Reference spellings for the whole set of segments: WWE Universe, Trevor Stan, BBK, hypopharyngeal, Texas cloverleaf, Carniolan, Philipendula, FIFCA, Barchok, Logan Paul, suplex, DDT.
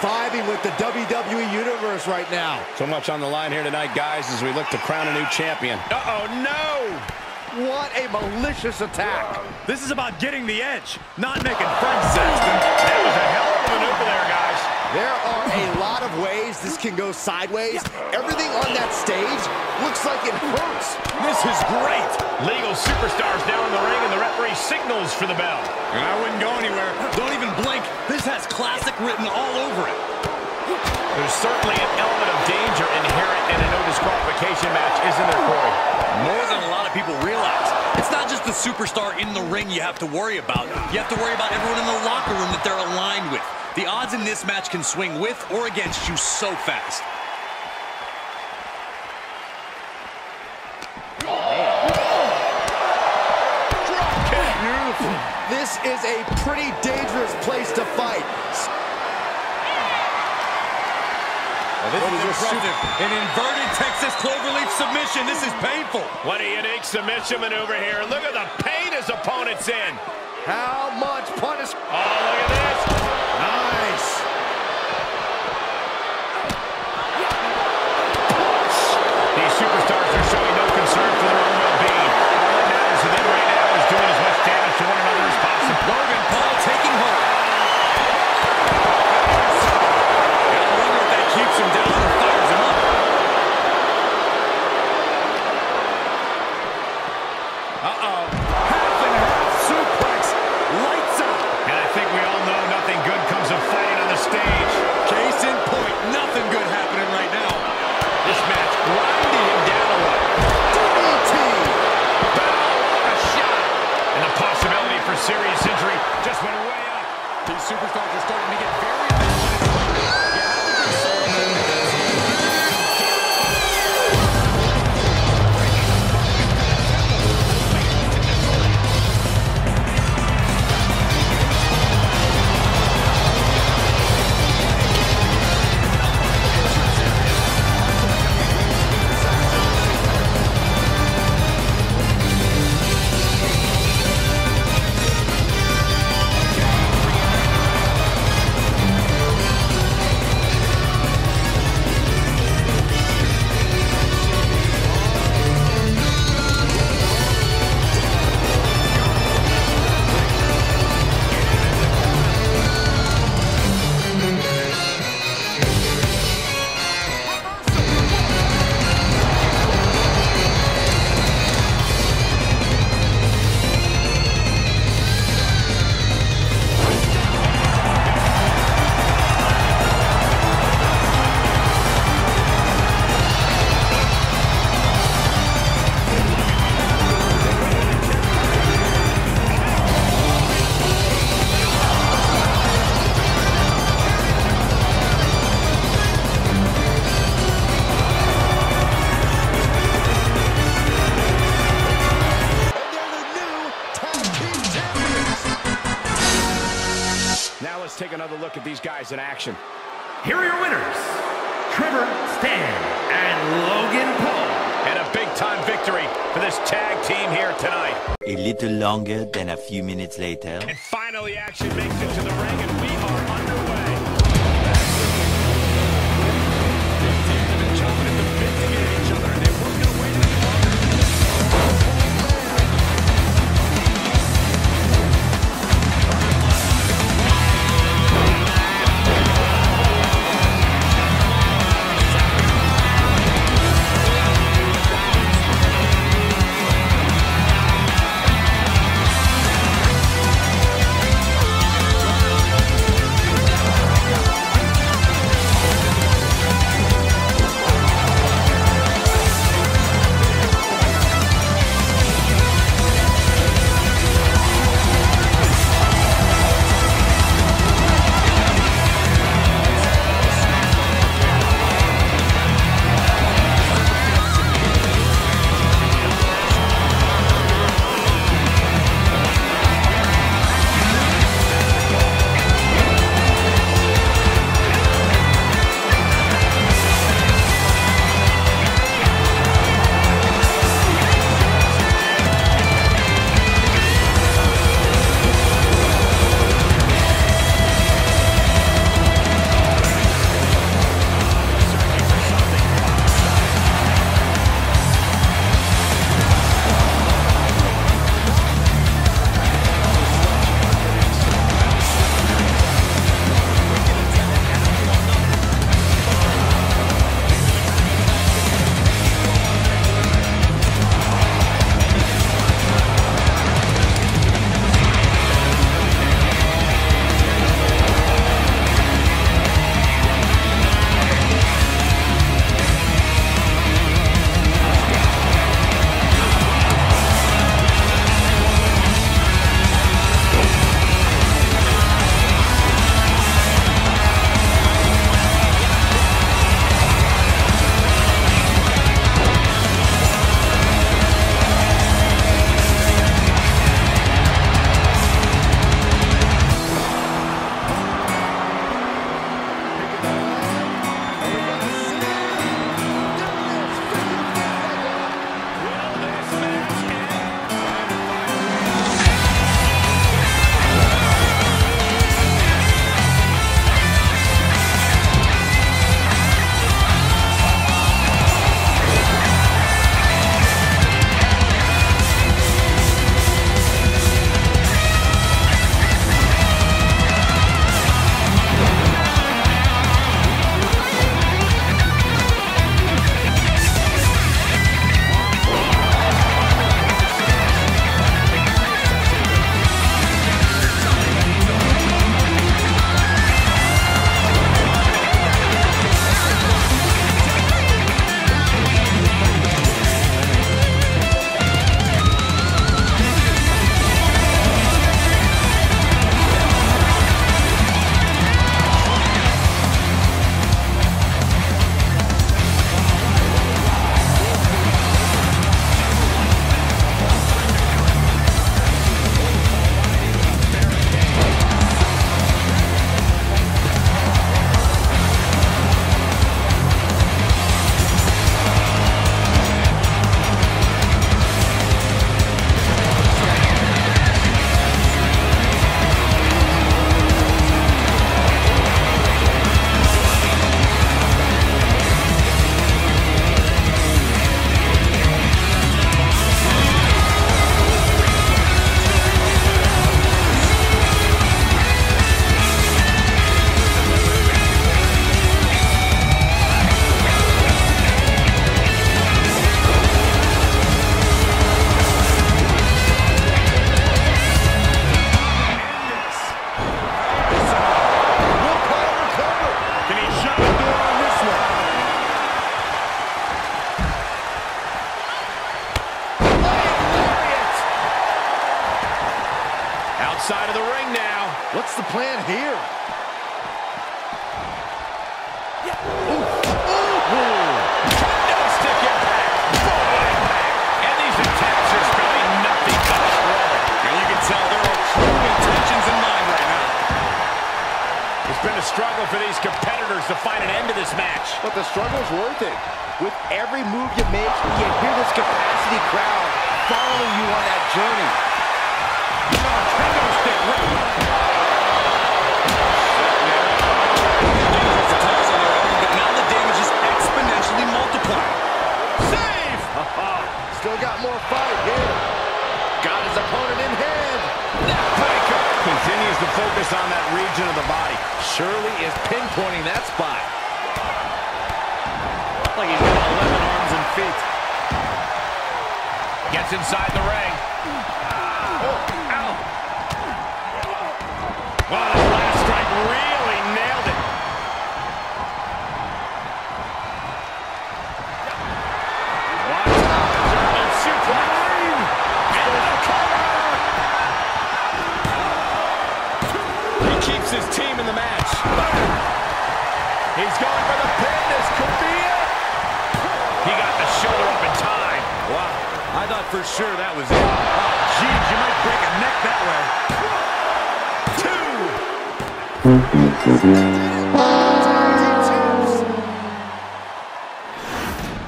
vibing with the WWE Universe right now. So much on the line here tonight, guys, as we look to crown a new champion. Uh-oh, no! What a malicious attack. This is about getting the edge, not making friends. That was a hell of a maneuver there, guys. There are a lot of ways this can go sideways. Yeah. Everything on that stage looks like it hurts. This is great. Legal superstars now in the ring, and the referee signals for the bell. And I wouldn't go anywhere. Don't even blink. This has classic written all over it. There's certainly an element of danger inherent in a no disqualification match, isn't there, Corey? More than a lot of people realize. It's not just the superstar in the ring you have to worry about. You have to worry about everyone in the locker room that they're aligned with. The odds in this match can swing with or against you so fast. This is a pretty dangerous place to fight. Well, this is impressive. An inverted Texas cloverleaf submission. This is painful. What a unique submission maneuver here. Look at the pain his opponent's in. How much punishment? Oh, look at this. Nice. Push. These superstars are showing no concern for their own well-being. All that matters to them right now is doing as much damage to one another as possible. Logan Paul taking hold. And I wonder if that keeps him down and fires him up. Uh-oh. Stage. Case in point, nothing good happening right now. This match grinding him down a lot. DDT! Bow, a shot! And the possibility for serious injury just went way up. These superstars are starting to get very passionate. You have to be certain that this in action. Here are your winners, Trevor Stan and Logan Paul. And a big-time victory for this tag team here tonight. A little longer than a few minutes later. And finally, action makes it to the ring, and we are underway. They've been chopping into bits to get each other, and they're working away to the corner. here. Yeah. Ooh. Ooh. Stick impact. Full impact. And these attacks are really nothing but strong. And you can tell there are true intentions in mind right now. It's been a struggle for these competitors to find an end to this match. But the struggle's worth it. With every move you make, you hear this capacity crowd following you on that journey. You know, Trevor Stan attacks on their own, but now the damage is exponentially multiplied. Save! Still got more fight here. Got his opponent in hand. That breaker continues to focus on that region of the body. Surely is pinpointing that spot. Like he's got 11 arms and feet. Gets inside the ring. Oh, ow. Wow, that last strike really nailed it. Watch out. German suplex. And the cover. He keeps his team in the match. He's going for the pin. This could be it. He got the shoulder up in time. Wow. I thought for sure that was it. Oh, geez, you might break a neck that way.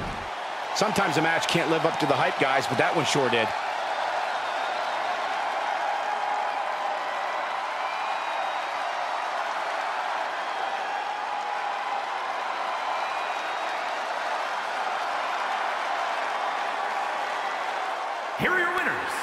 1, 2. Sometimes a match can't live up to the hype, guys, but that one sure did. Here are your winners.